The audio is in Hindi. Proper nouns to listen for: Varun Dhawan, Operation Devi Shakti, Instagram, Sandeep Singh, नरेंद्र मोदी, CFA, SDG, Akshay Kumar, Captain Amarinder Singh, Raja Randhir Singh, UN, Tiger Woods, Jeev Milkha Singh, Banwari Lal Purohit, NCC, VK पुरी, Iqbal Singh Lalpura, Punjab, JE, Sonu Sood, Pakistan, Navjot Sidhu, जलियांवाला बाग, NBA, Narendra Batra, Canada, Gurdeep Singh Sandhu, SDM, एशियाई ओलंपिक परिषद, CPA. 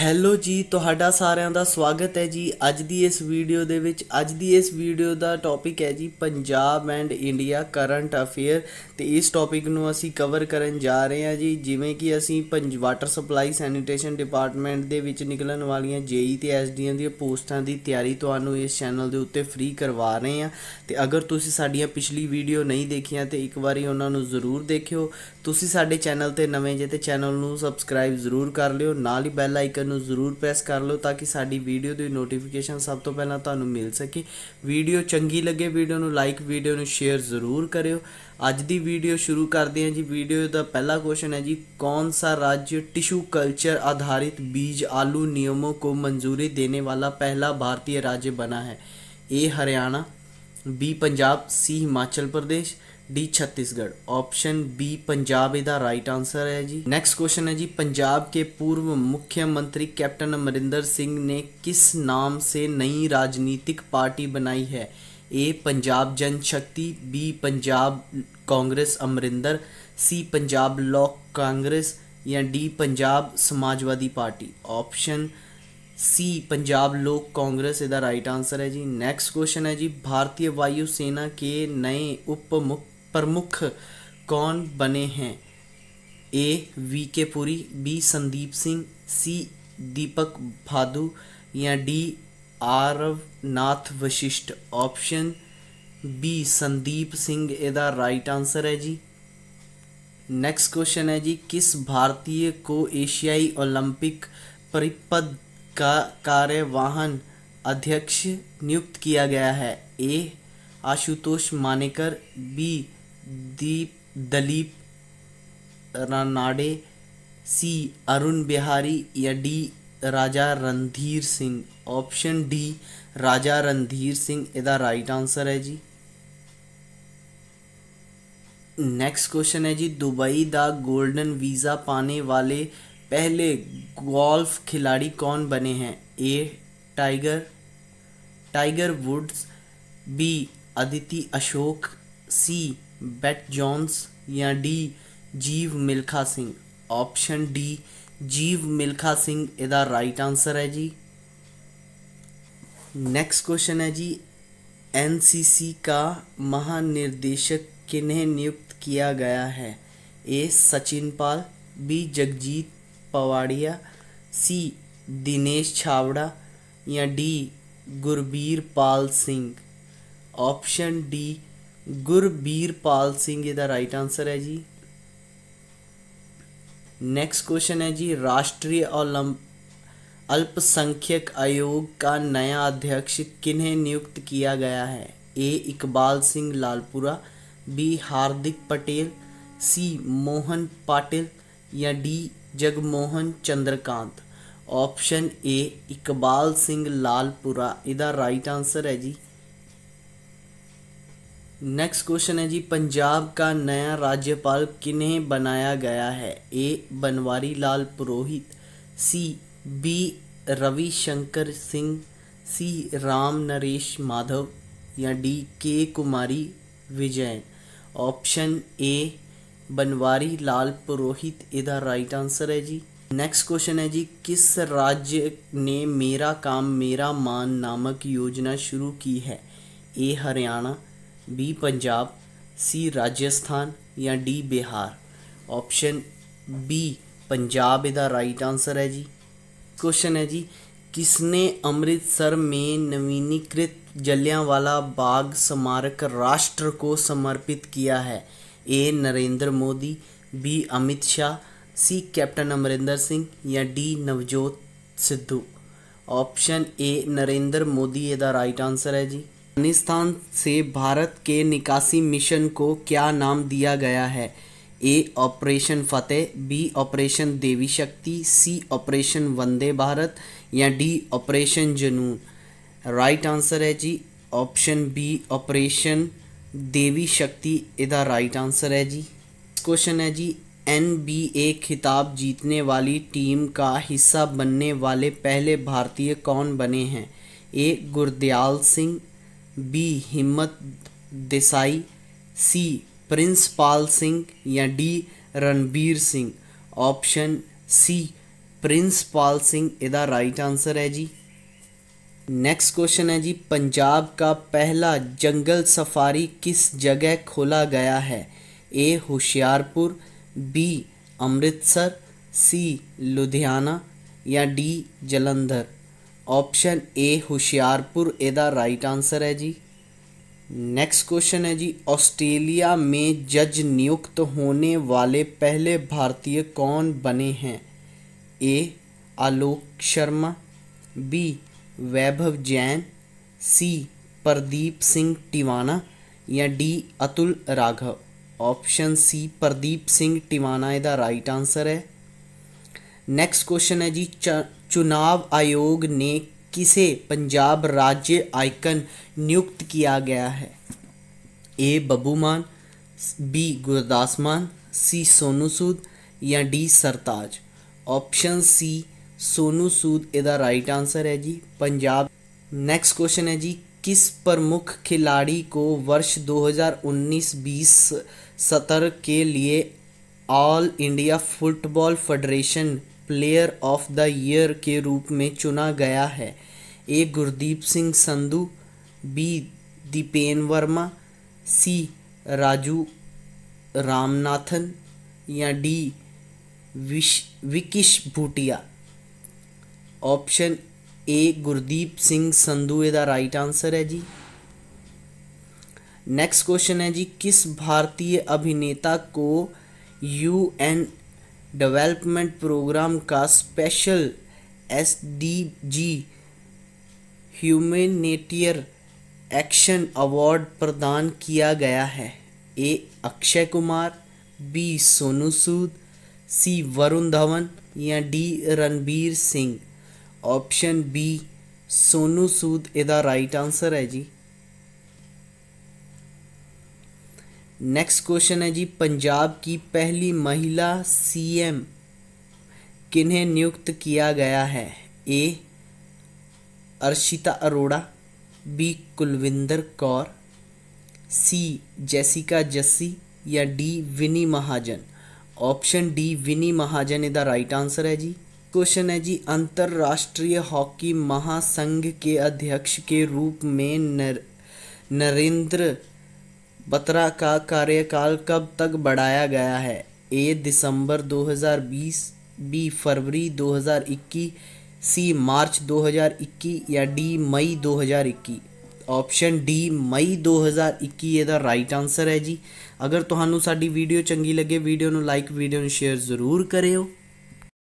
ਹੈਲੋ ਜੀ, ਤੁਹਾਡਾ ਸਾਰਿਆਂ ਦਾ ਸਵਾਗਤ ਹੈ ਜੀ ਅੱਜ ਦੀ ਇਸ ਵੀਡੀਓ ਦੇ ਵਿੱਚ। ਅੱਜ ਦੀ ਇਸ ਵੀਡੀਓ ਦਾ ਟੌਪਿਕ ਹੈ ਜੀ Punjab and India current affair, ਤੇ ਇਸ ਟੌਪਿਕ ਨੂੰ ਅਸੀਂ ਕਵਰ ਕਰਨ ਜਾ ਰਹੇ ਹਾਂ ਜੀ। ਜਿਵੇਂ ਕਿ ਅਸੀਂ ਵਾਟਰ ਸਪਲਾਈ ਸੈਨੀਟੇਸ਼ਨ ਡਿਪਾਰਟਮੈਂਟ ਦੇ ਵਿੱਚ ਨਿਕਲਣ ਵਾਲੀਆਂ JE ਤੇ SDM ਦੀਆਂ ਪੋਸਟਾਂ ਦੀ ਤਿਆਰੀ ਤੁਹਾਨੂੰ ਇਸ ਚੈਨਲ ਦੇ ਉੱਤੇ ਫ੍ਰੀ ਕਰਵਾ ਰਹੇ ਹਾਂ, ਤੇ ਅਗਰ ਤੁਸੀਂ ਸਾਡੀਆਂ ਪਿਛਲੀ ਵੀਡੀਓ ਨਹੀਂ ਦੇਖੀਆਂ ਤੇ ਇੱਕ ਵਾਰੀ ਉਹਨਾਂ ਨੂੰ ਜ਼ਰੂਰ ਦੇਖਿਓ। ਤੁਸੀਂ ਸਾਡੇ ਚੈਨਲ ਤੇ ਨਵੇਂ ਜੇ ਤੇ ਚੈਨਲ ਨੂੰ ਸਬਸਕ੍ਰਾਈਬ ਜ਼ਰੂਰ ਕਰ ਲਿਓ, ਨਾਲ ही ਬੈਲ ਆਈਕਨ ਨੂੰ ਜ਼ਰੂਰ ਪ੍ਰੈਸ ਕਰ ਲਓ ਤਾਂ ਕਿ ਸਾਡੀ ਵੀਡੀਓ ਦੀ ਨੋਟੀਫਿਕੇਸ਼ਨ ਸਭ ਤੋਂ ਪਹਿਲਾਂ ਤੁਹਾਨੂੰ ਮਿਲ ਸਕੇ। ਵੀਡੀਓ ਚੰਗੀ ਲੱਗੇ ਵੀਡੀਓ ਨੂੰ ਲਾਈਕ, ਵੀਡੀਓ ਨੂੰ ਸ਼ੇਅਰ ਜ਼ਰੂਰ ਕਰਿਓ। ਅੱਜ ਦੀ ਵੀਡੀਓ ਸ਼ੁਰੂ ਕਰਦੇ ਹਾਂ ਜੀ। ਵੀਡੀਓ ਦਾ ਪਹਿਲਾ ਕੁਐਸਚਨ है जी, कौन सा राज्य टिश्यू कल्चर आधारित बीज आलू नियमों को मंजूरी देने वाला पहला भारतीय राज्य बना है? A Haryana, B Punjab, C Himachal Pradesh, D Chhattisgarh. Option B Punjab इदा राइट आंसर है जी। नेक्स्ट क्वेश्चन है जी, पंजाब के पूर्व मुख्यमंत्री कैप्टन अमरिंदर सिंह ने किस नाम से नई राजनीतिक पार्टी बनाई है? ए पंजाब जन शक्ति, बी पंजाब कांग्रेस अमरिंदर, सी पंजाब लोक कांग्रेस, या D Punjab Samajwadi party. Option C Punjab Lok Congress इदा राइट आंसर है जी। नेक्स्ट क्वेश्चन है जी, भारतीय वायुसेना के नए प्रमुख कौन बने हैं? A VK पुरी, B Sandeep Singh, C Deepak Bhadu, या D Aravnath Vashisht. Option B Sandeep Singh इदा राइट आंसर है जी। नेक्स्ट क्वेश्चन है जी, किस भारतीय को एशियाई ओलंपिक परिषद का कार्यवाहन अध्यक्ष नियुक्त किया गया है? A Ashutosh Manekar, B Dalip Ranade, C Arun Bihari, या D Raja Randhir Singh. Option D Raja Randhir Singh इदा राइट आंसर है जी। नेक्स्ट क्वेश्चन है जी, दुबई दा गोल्डन वीज़ा पाने वाले पहले गोल्फ खिलाड़ी कौन बने हैं? A Tiger Woods, B Aditi Ashok, C bat Johns, या D Jeev Milkha Singh. Option D Jeev Milkha Singh इदा राइट आंसर है जी। नेक्स्ट क्वेश्चन है जी, NCC का महानिर्देशक किन्हें नियुक्त किया गया है? A Sachin Pal, B Jagjit Pawaria, C Dinesh Chhabra, या D Gurbir Pal Singh. Option D Gurbir Pal Singh इदा राइट आंसर है जी। नेक्स्ट क्वेश्चन है जी, राष्ट्रीय अल्पसंख्यक आयोग का नया अध्यक्ष किन्हें नियुक्त किया गया है? A Iqbal Singh Lalpura, B Hardik Patel, C Mohan Patil, या D Jagmohan Chandrakant. Option A Iqbal Singh Lalpura इदा राइट आंसर है जी। नेक्स्ट क्वेश्चन है जी, पंजाब का नया राज्यपाल किन्हें बनाया गया है? A Banwari Lal Purohit, C B Ravishankar Singh, C Ram Naresh Madhav, या D K Kumari Vijayan. Option A Banwari Lal Purohit इदा राइट आंसर है जी। नेक्स्ट क्वेश्चन है जी, किस राज्य ने मेरा काम मेरा मान नामक योजना शुरू की है? A Haryana, B Punjab, C Rajasthan, या D Bihar. Option B Punjab इदा राइट आंसर है जी। क्वेश्चन है जी, किसने अमृतसर में नवीनीकृत जलियांवाला बाग स्मारक राष्ट्र को समर्पित किया है? A नरेंद्र मोदी, B Amit Shah, C captain Amarinder Singh, या D Navjot Sidhu. Option A नरेंद्र मोदी इदा राइट आंसर है जी। अफगानिस्तान से भारत के निकासी मिशन को क्या नाम दिया गया है? A Operation Fateh, B Operation Devi Shakti, C Operation Vande Bharat, या D Operation Junoon. Right answer है जी option B Operation Devi Shakti इदा राइट आंसर है जी। क्वेश्चन है जी, NBA खिताब जीतने वाली टीम का हिस्सा बनने वाले पहले भारतीय कौन बने हैं? ए गुरदयाल सिंह, बी हिम्मत देसाई, सी प्रिंसपाल सिंह, या D Ranbir Singh. Option C प्रिंसपाल Singh इदा राइट आंसर है जी। नेक्स्ट क्वेश्चन है जी, पंजाब का पहला जंगल सफारी किस जगह खोला गया है? A Hoshiarpur, B Amritsar, C Ludhiana या D Jalandhar. Option A Hoshiarpur इदा राइट आंसर है जी। नेक्स्ट क्वेश्चन है जी, ऑस्ट्रेलिया में जज नियुक्त होने वाले पहले भारतीय कौन बने हैं? A Alok Sharma, B Vaibhav Jain, C Pradeep Singh Tiwana या D Atul Raghav. Option C Pradeep Singh Tiwana इदा राइट आंसर है। नेक्स्ट क्वेश्चन है जी, चुनाव आयोग ने किसे पंजाब राज्य आइकन नियुक्त किया गया है? ए बब्बू मान, बी गुरदास मान, सी सोनू सूद या D Sartaj. Option C Sonu Sood इदा राइट आंसर है जी, पंजाब। नेक्स्ट क्वेश्चन है जी, किस प्रमुख खिलाड़ी को वर्ष 2019-20 सत्र के लिए All India Football Federation player of the year के रूप में चुना गया है? A Gurdeep Singh Sandhu, B Dipen Verma, C Raju Ramanathan या D Vikish Bhutia. Option A Gurdeep Singh Sandhu इदा राइट आंसर है जी। नेक्स्ट क्वेश्चन है जी, किस भारतीय अभिनेता को UN डेवलपमेंट प्रोग्राम का special SDG humanitarian action award प्रदान किया गया है? A Akshay Kumar, B Sonu Sood, C Varun Dhawan या D Ranbir Singh. Option B Sonu Sood इदा राइट आंसर है जी। नेक्स्ट क्वेश्चन है जी, पंजाब की पहली महिला CM किन्हें नियुक्त किया गया है? A Arshita Arora, B Kulwinder Kaur, C Jessica Jassi या D Vini Mahajan. Option D Vini Mahajan इदा राइट आंसर है जी। क्वेश्चन है जी, अंतर्राष्ट्रीय हॉकी महासंघ के अध्यक्ष के रूप में नरेंद्र बत्रा का कार्यकाल कब तक बढ़ाया गया है? ए दिसंबर 2020, बी फरवरी 2021, सी मार्च 2021 या डी मई 2021। ऑप्शन डी मई 2021 ਇਹਦਾ ਰਾਈਟ ਆਨਸਰ ਹੈ ਜੀ। ਅਗਰ ਤੁਹਾਨੂੰ ਸਾਡੀ ਵੀਡੀਓ ਚੰਗੀ ਲੱਗੇ ਵੀਡੀਓ ਨੂੰ ਲਾਈਕ ਵੀਡੀਓ ਨੂੰ ਸ਼ੇਅਰ ਜ਼ਰੂਰ ਕਰਿਓ।